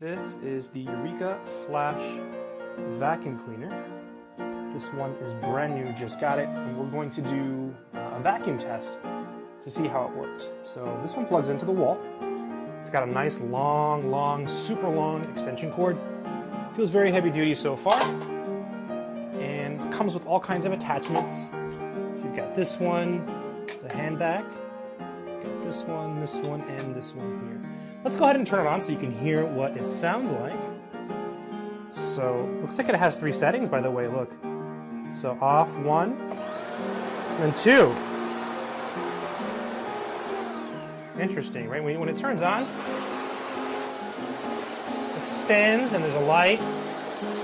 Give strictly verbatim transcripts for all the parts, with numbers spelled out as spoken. This is the Eureka Flash vacuum cleaner. This one is brand new, just got it, and we're going to do a vacuum test to see how it works. So this one plugs into the wall. It's got a nice long, long, super long extension cord. Feels very heavy duty so far. And it comes with all kinds of attachments. So you've got this one, the hand vac, got this one, this one, and this one here. Let's go ahead and turn it on so you can hear what it sounds like. So, looks like it has three settings, by the way, look. So off, one, and two. Interesting, right? When it turns on, it spins and there's a light.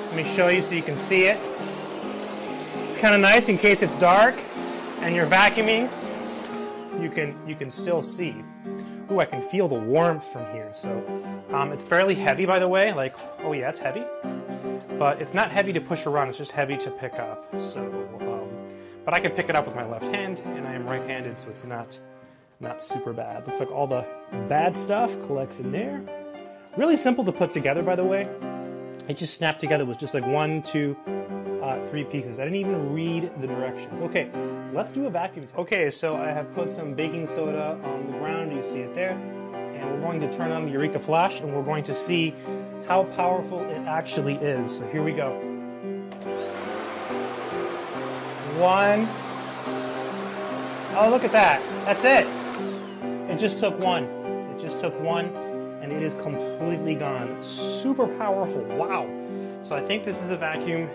Let me show you so you can see it. It's kind of nice in case it's dark and you're vacuuming, you can, you can still see. Ooh, I can feel the warmth from here. So um, it's fairly heavy, by the way. Like, oh yeah, it's heavy. But it's not heavy to push around. It's just heavy to pick up. So, um, but I can pick it up with my left hand, and I am right-handed, so it's not not super bad. Looks like all the bad stuff collects in there. Really simple to put together, by the way. It just snapped together. It was just like one, two, uh, three pieces. I didn't even read the directions. Okay. Let's do a vacuum test. Okay, so I have put some baking soda on the ground, you see it there, and we're going to turn on the Eureka Flash and we're going to see how powerful it actually is. So here we go. One. Oh, look at that. That's it. It just took one. It just took one and it is completely gone. Super powerful. Wow. So I think this is a vacuum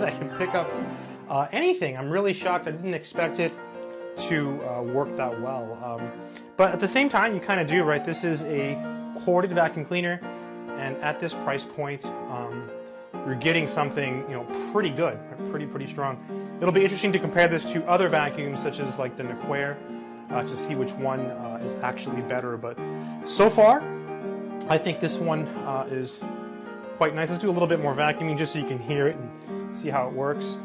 that can pick up Uh, anything. I'm really shocked. I didn't expect it to uh, work that well. Um, but at the same time, you kind of do, right? This is a corded vacuum cleaner, and at this price point, um, you're getting something, you know, pretty good, pretty, pretty strong. It'll be interesting to compare this to other vacuums, such as like the Nequair, uh, to see which one uh, is actually better. But so far, I think this one uh, is quite nice. Let's do a little bit more vacuuming just so you can hear it and see how it works.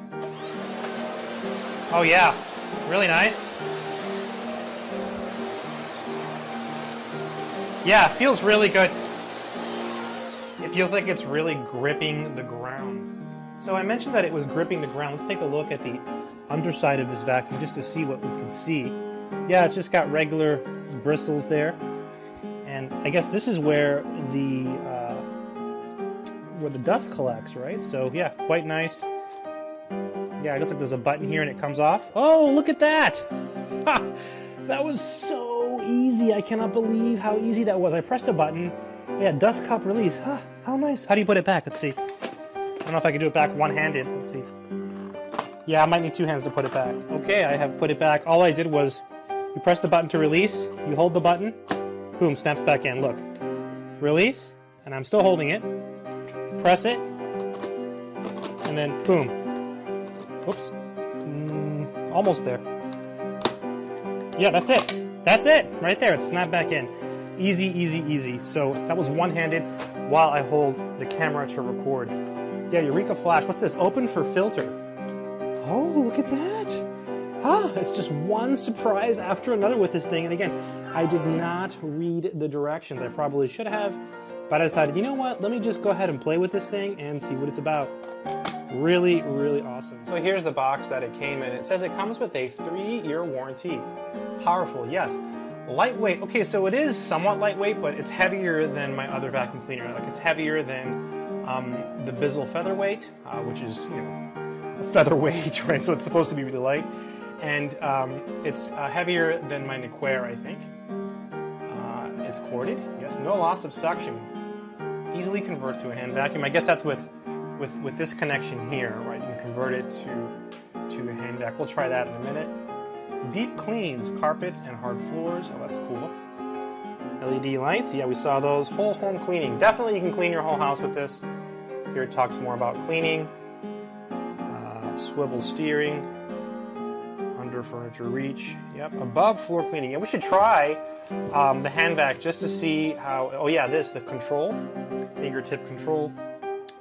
Oh yeah, really nice. Yeah, it feels really good. It feels like it's really gripping the ground. So I mentioned that it was gripping the ground. Let's take a look at the underside of this vacuum just to see what we can see. Yeah, it's just got regular bristles there. And I guess this is where the, uh, where the dust collects, right? So yeah, quite nice. Yeah, it looks like there's a button here and it comes off. Oh, look at that! Ha! That was so easy. I cannot believe how easy that was. I pressed a button. Yeah, dust cup release. Huh, how nice. How do you put it back? Let's see. I don't know if I can do it back one-handed. Let's see. Yeah, I might need two hands to put it back. Okay, I have put it back. All I did was you press the button to release, you hold the button, boom, snaps back in. Look. Release, and I'm still holding it. Press it, and then boom. Oops, mm, almost there. Yeah, that's it. That's it, right there. It's snapped back in. Easy, easy, easy. So that was one-handed while I hold the camera to record. Yeah, Eureka Flash. What's this? Open for filter. Oh, look at that. Ah, it's just one surprise after another with this thing. And again, I did not read the directions. I probably should have, but I decided, you know what? Let me just go ahead and play with this thing and see what it's about. Really, really awesome. So here's the box that it came in. It says it comes with a three-year warranty. Powerful, yes. Lightweight. Okay, so it is somewhat lightweight, but it's heavier than my other vacuum cleaner. Like it's heavier than um, the Bissell Featherweight, uh, which is, you know, featherweight, right? So it's supposed to be really light. And um, it's uh, heavier than my Nequair, I think. Uh, it's corded. Yes, no loss of suction. Easily convert to a hand vacuum. I guess that's with With, with this connection here, right? You can convert it to, to a hand vac. We'll try that in a minute. Deep cleans carpets and hard floors. Oh, that's cool. L E D lights. Yeah, we saw those. Whole home cleaning. Definitely you can clean your whole house with this. Here it talks more about cleaning. Uh, swivel steering. Under furniture reach. Yep. Above floor cleaning. And we should try um, the hand vac just to see how... Oh, yeah, this. The control. Fingertip control.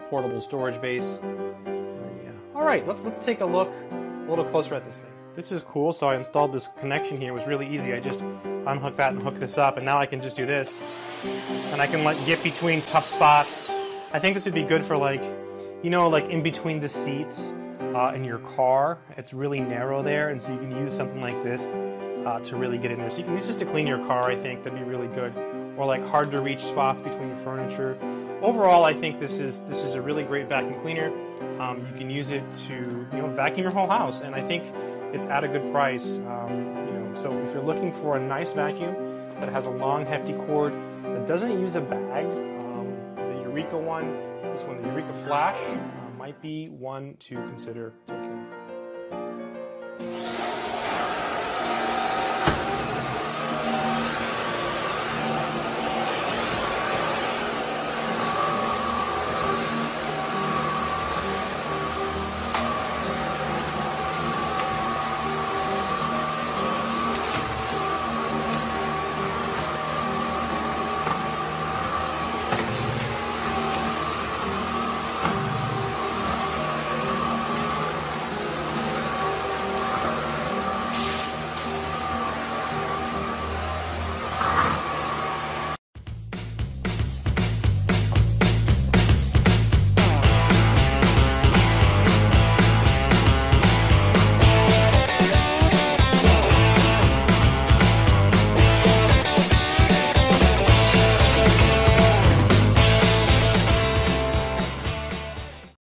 Portable storage base. And yeah. All right, let's let's take a look a little closer at this thing. This is cool. So I installed this connection here. It was really easy. I just unhook that and hook this up, and now I can just do this. And I can like get between tough spots. I think this would be good for like, you know, like in between the seats uh, in your car. It's really narrow there, and so you can use something like this uh, to really get in there. So you can use this to clean your car, I think. That'd be really good. Or like hard to reach spots between your furniture. Overall, I think this is this is a really great vacuum cleaner. Um, you can use it to you know vacuum your whole house, and I think it's at a good price. Um, you know, so if you're looking for a nice vacuum that has a long, hefty cord that doesn't use a bag, um, the Eureka one, this one, the Eureka Flash, uh, might be one to consider taking.